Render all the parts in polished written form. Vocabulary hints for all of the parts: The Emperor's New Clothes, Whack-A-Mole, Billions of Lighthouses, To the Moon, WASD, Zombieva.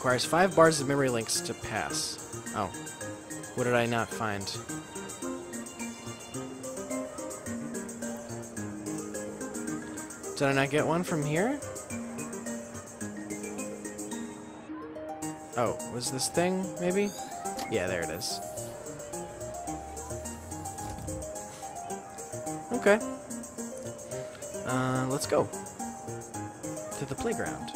Requires 5 bars of memory links to pass. Oh. What did I not find? Did I not get one from here? Oh, was this thing, maybe? Yeah, there it is. Okay. Let's go. To the playground.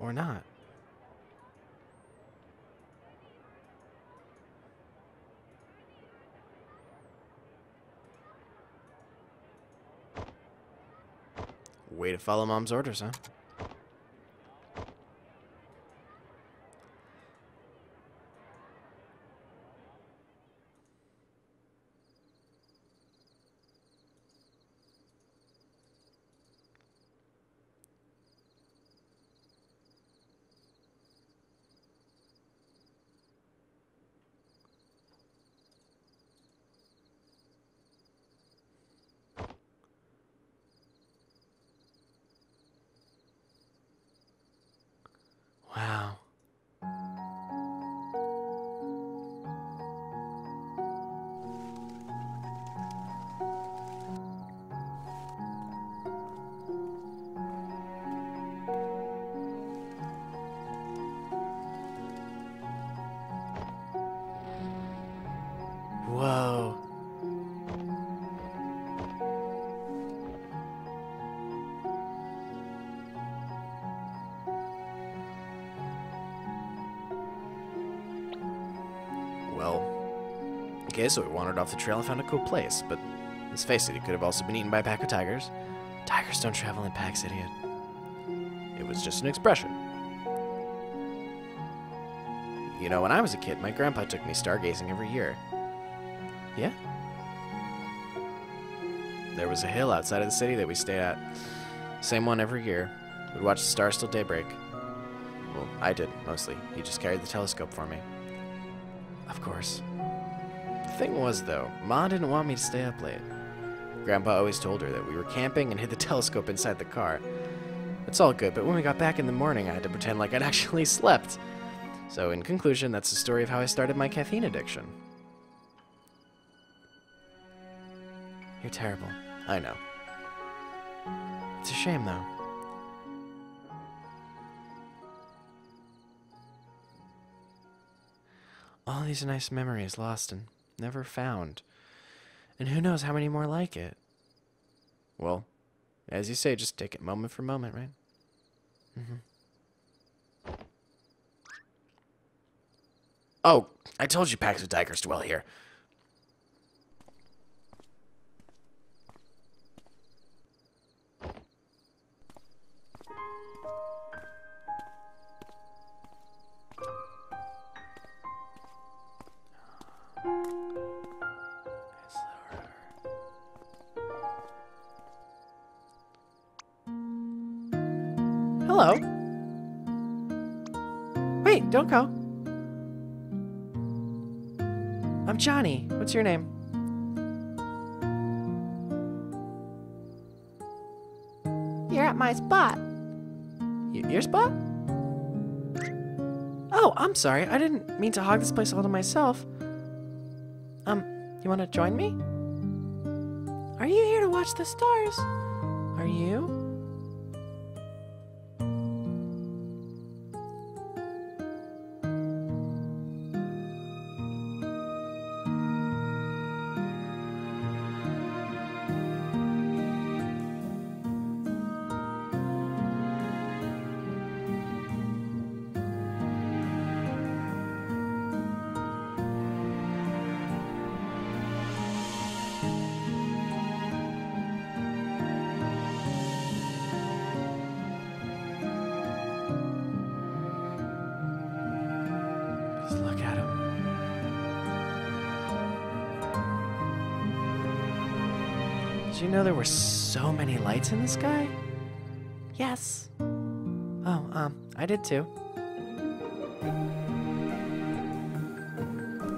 Or not. Way to follow Mom's orders, huh? Whoa. Well, okay, so we wandered off the trail and found a cool place, but let's face it, it could have also been eaten by a pack of tigers. Tigers don't travel in packs, idiot. It was just an expression. You know, when I was a kid, my grandpa took me stargazing every year. Yeah? There was a hill outside of the city that we stayed at. Same one every year. We'd watch the stars till daybreak. Well, I did, mostly. He just carried the telescope for me. Of course. The thing was, though, Ma didn't want me to stay up late. Grandpa always told her that we were camping and hid the telescope inside the car. It's all good, but when we got back in the morning, I had to pretend like I'd actually slept. So, in conclusion, that's the story of how I started my caffeine addiction. You're terrible. I know. It's a shame, though. All these nice memories lost and never found. And who knows how many more like it? Well, as you say, just take it moment for moment, right? Mm-hmm. Oh, I told you packs of tigers dwell here. Hello. Wait, don't go. I'm Johnny. What's your name? You're at my spot. Your spot? Oh, I'm sorry. I didn't mean to hog this place all to myself. You want to join me? Are you here to watch the stars? Are you? Did you know there were so many lights in the sky? Yes. Oh, I did too. You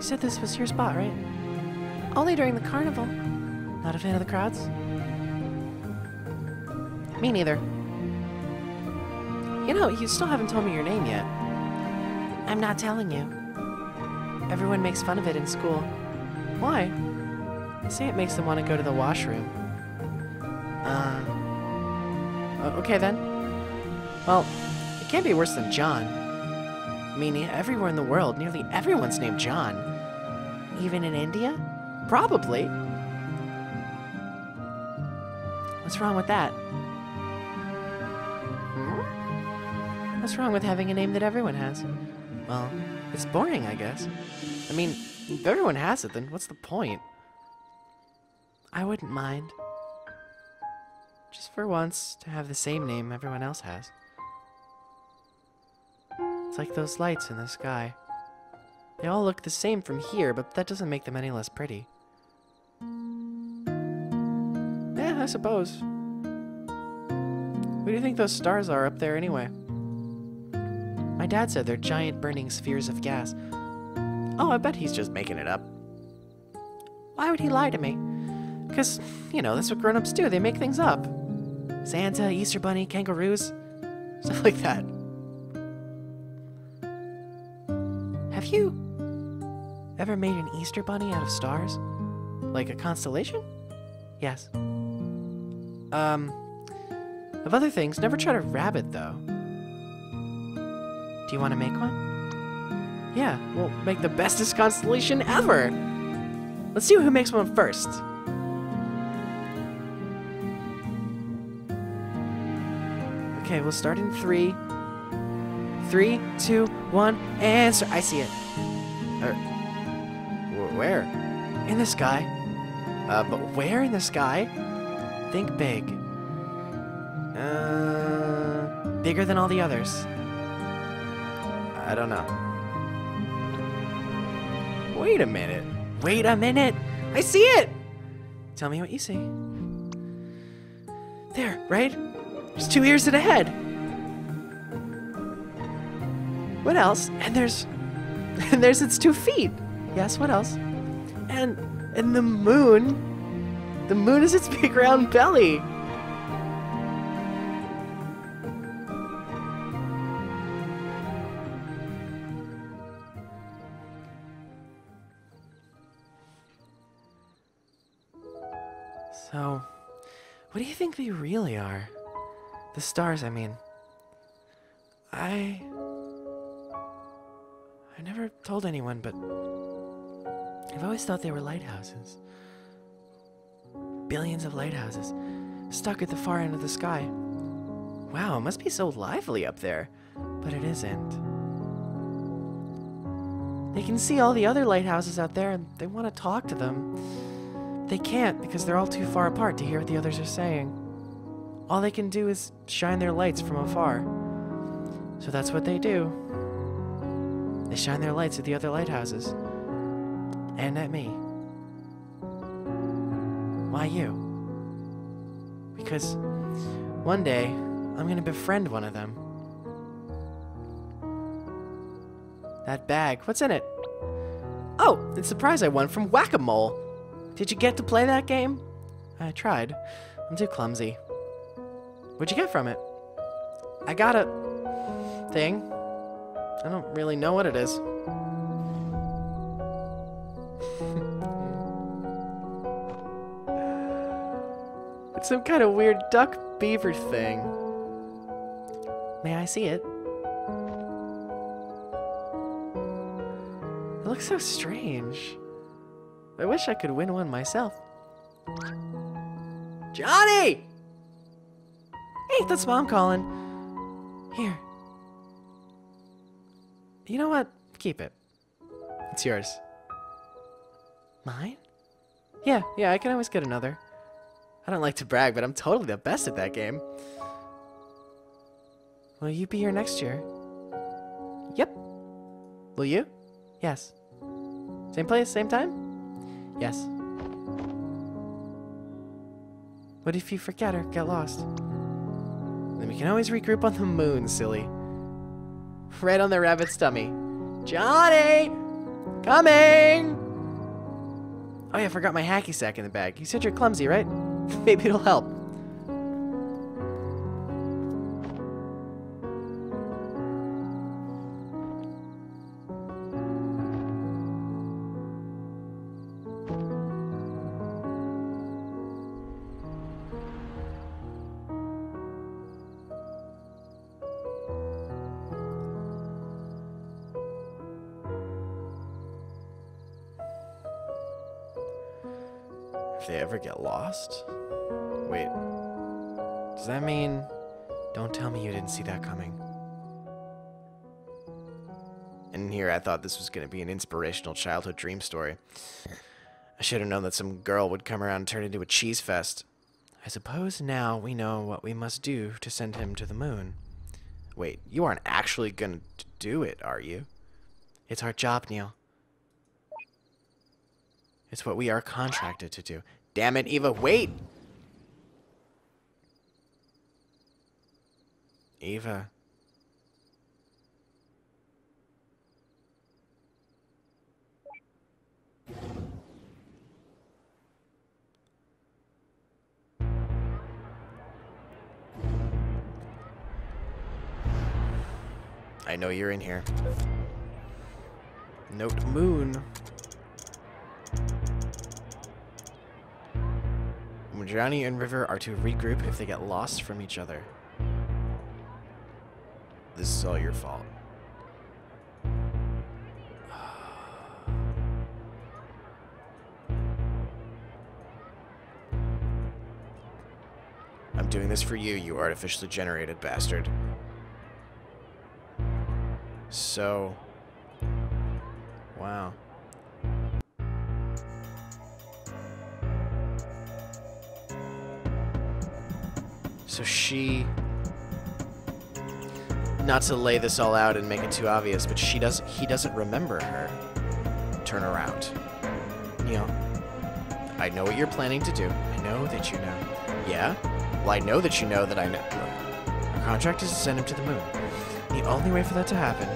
said this was your spot, right? Only during the carnival. Not a fan of the crowds? Me neither. You know, you still haven't told me your name yet. I'm not telling you. Everyone makes fun of it in school. Why? They say it makes them want to go to the washroom. Okay then. Well, it can't be worse than John. I mean, everywhere in the world, nearly everyone's named John. Even in India? Probably. What's wrong with that? Hmm? What's wrong with having a name that everyone has? Well, it's boring, I guess. I mean, if everyone has it, then what's the point? I wouldn't mind. Just for once, to have the same name everyone else has. It's like those lights in the sky. They all look the same from here, but that doesn't make them any less pretty. Yeah, I suppose. Who do you think those stars are up there anyway? My dad said they're giant burning spheres of gas. Oh, I bet he's just making it up. Why would he lie to me? Because, you know, that's what grown-ups do. They make things up. Santa, Easter Bunny, kangaroos, stuff like that. Have you ever made an Easter Bunny out of stars? Like a constellation? Yes. Of other things, never tried a rabbit, though. Do you want to make one? Yeah, we'll make the bestest constellation ever! Let's see who makes one first. Okay, we'll start in 3, 3, 2, 1, and start. I see it. Where? In the sky. But where in the sky? Think big. Bigger than all the others. I don't know. Wait a minute. Wait a minute. I see it. Tell me what you see. There, right? There's 2 ears and a head. What else? And there's its 2 feet. Yes, what else? And the moon. The moon is its big round belly. So, what do you think they really are? The stars, I mean. I never told anyone, but I've always thought they were lighthouses. Billions of lighthouses, stuck at the far end of the sky. Wow, it must be so lively up there. But it isn't. They can see all the other lighthouses out there, and they want to talk to them. They can't, because they're all too far apart to hear what the others are saying. All they can do is shine their lights from afar. So that's what they do. They shine their lights at the other lighthouses. And at me. Why you? Because one day, I'm gonna befriend one of them. That bag, what's in it? Oh, it's the prize I won from Whack-A-Mole. Did you get to play that game? I tried. I'm too clumsy. What'd you get from it? I got a thing. I don't really know what it is. It's some kind of weird duck beaver thing. May I see it? It looks so strange. I wish I could win one myself. Johnny! Hey, that's Mom calling. Here. You know what? Keep it. It's yours. Mine? Yeah, I can always get another. I don't like to brag, but I'm totally the best at that game. Will you be here next year? Yep. Will you? Yes. Same place, same time? Yes. What if you forget or get lost? Then we can always regroup on the moon, silly. right on the rabbit's tummy. Johnny! Coming! Oh yeah, I forgot my hacky sack in the bag. You said you're clumsy, right? Maybe it'll help. If they ever get lost? Wait, does that mean... Don't tell me you didn't see that coming. And here I thought this was going to be an inspirational childhood dream story. I should have known that some girl would come around and turn into a cheese fest. I suppose now we know what we must do to send him to the moon. Wait, you aren't actually going to do it, are you? It's our job, Neil. It's what we are contracted to do. Damn it, Eva, wait! Eva. I know you're in here. Note moon. Johnny and River are to regroup if they get lost from each other. This is all your fault. I'm doing this for you, you artificially generated bastard. So... Wow. So she, not to lay this all out and make it too obvious, but she doesn't, he doesn't remember her. Turn around. Neil, I know what you're planning to do. I know that you know. Yeah? Well, I know that you know that I know. Our contract is to send him to the moon. The only way for that to happen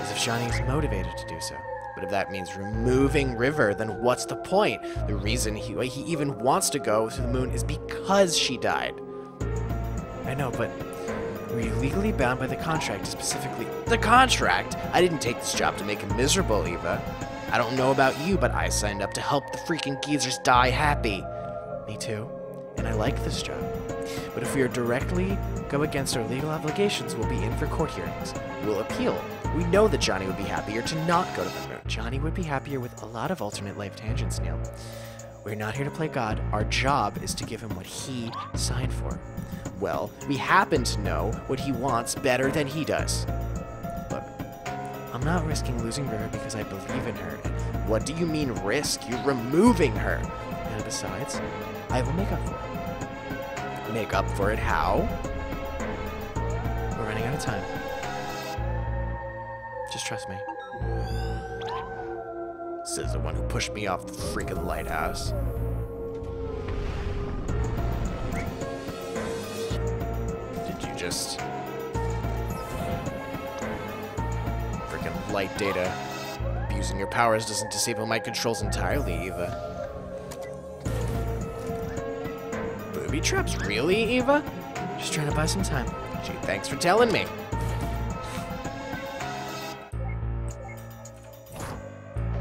is if Johnny is motivated to do so. But if that means removing River, then what's the point? The reason he even wants to go to the moon is because she died. I know, but we're legally bound by the contract, specifically the contract. I didn't take this job to make him miserable, Eva. I don't know about you, but I signed up to help the freaking geezers die happy. Me too, and I like this job. But if we are directly go against our legal obligations, we'll be in for court hearings. We'll appeal. We know that Johnny would be happier to not go to the moon. Johnny would be happier with a lot of alternate life tangents, Neil. We're not here to play God. Our job is to give him what he signed for. Well, we happen to know what he wants better than he does. Look, I'm not risking losing River because I believe in her. And what do you mean risk? You're removing her. And besides, I will make up for it. Make up for it how? We're running out of time. Just trust me. Says the one who pushed me off the freaking lighthouse. Just freaking light data. Abusing your powers doesn't disable my controls entirely, Eva. Booby traps? Really, Eva? Just trying to buy some time. Gee, thanks for telling me.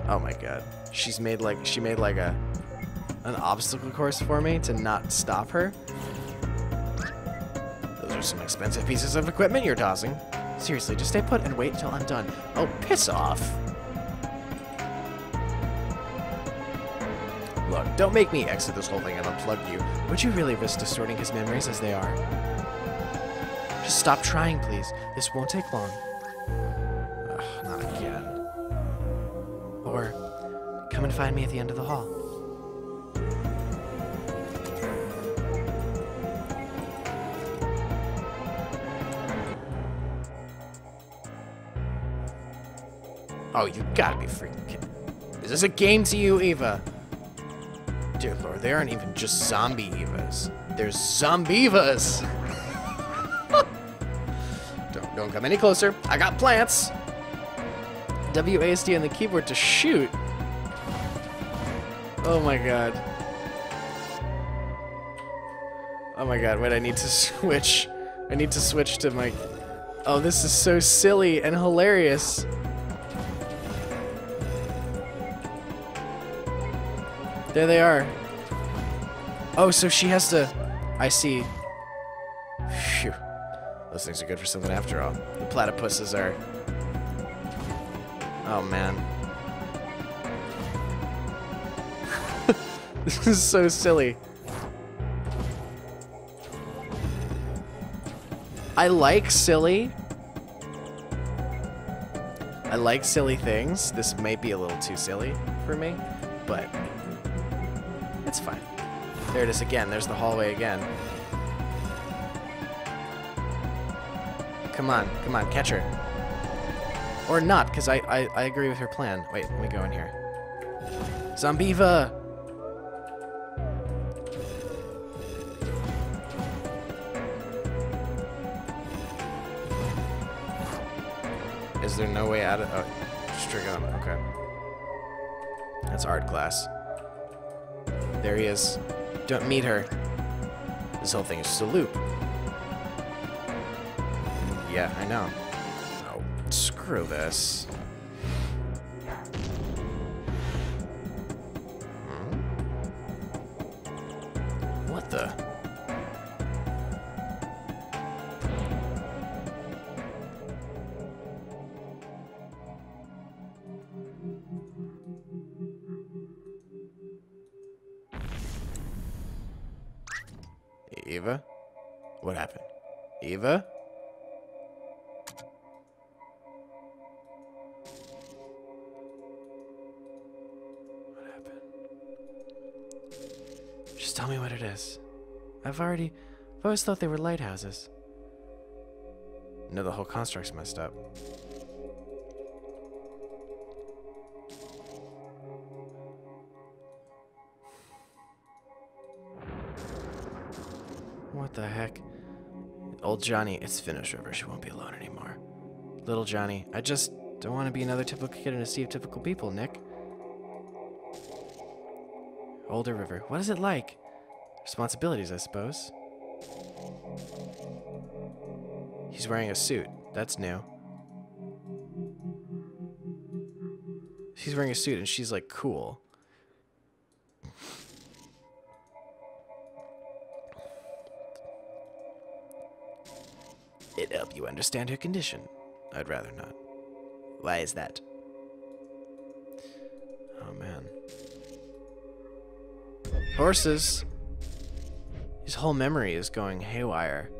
Oh my god. She's made like, she made like an obstacle course for me to not stop her. Some expensive pieces of equipment you're tossing. Seriously, just stay put and wait until I'm done. Oh, piss off. Look, don't make me exit this whole thing and unplug you. Would you really risk distorting his memories as they are? Just stop trying, please. This won't take long. Ugh, not again. Or, come and find me at the end of the hall. Oh, you gotta be freaking kidding. Is this a game to you, Eva? Dear Lord, they aren't even just zombie Evas. They're zombie Evas! Don't come any closer. I got plants. WASD on the keyboard to shoot. Oh my god. Oh my god, wait, I need to switch. I need to switch to my... Oh, this is so silly and hilarious. There they are. Oh, so she has to... I see. Phew. Those things are good for something after all. The platypuses are... Oh, man. This is so silly. I like silly. I like silly things. This might be a little too silly for me, but it's fine. There it is again. There's the hallway again. Come on. Come on. Catch her. Or not, because I agree with her plan. Wait, let me go in here. Zombieva! Is there no way out of... Oh, just trigger on. Okay. That's art class. There he is. Don't meet her. This whole thing is just a loop. Yeah, I know. Oh, screw this. What the... Eva? What happened? Eva? What happened? Just tell me what it is. I've always thought they were lighthouses. No, the whole construct's messed up. What the heck? Old Johnny, it's finished, River. She won't be alone anymore. Little Johnny, I just don't want to be another typical kid and deceive typical people, Nick. Older River, what is it like? Responsibilities, I suppose. He's wearing a suit. That's new. He's wearing a suit and she's like, cool. It'd help you understand her condition. I'd rather not. Why is that? Oh, man. Horses! His whole memory is going haywire.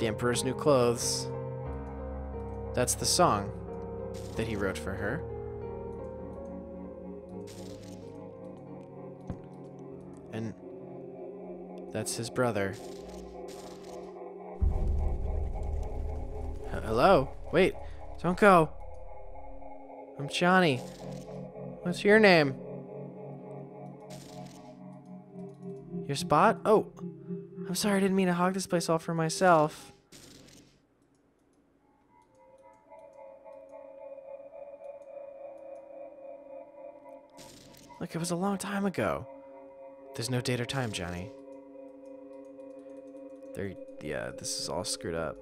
The Emperor's New Clothes. That's the song that he wrote for her. And that's his brother. Hello? Wait, don't go. I'm Johnny. What's your name? Your spot? Oh, I'm sorry, I didn't mean to hog this place all for myself. Look, it was a long time ago. There's no date or time, Johnny. There, yeah, this is all screwed up.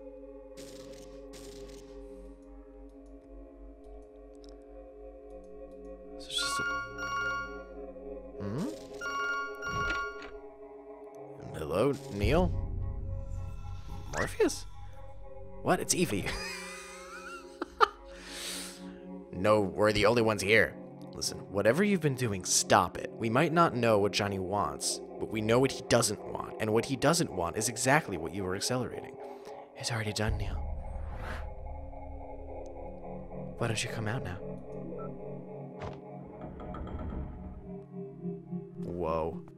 So it's just a... Hmm? Hello, Neil? Morpheus? What? It's Evie. No, we're the only ones here. Listen, whatever you've been doing, stop it. We might not know what Johnny wants, but we know what he doesn't want, and what he doesn't want is exactly what you were accelerating. It's already done, Neil. Why don't you come out now? Whoa.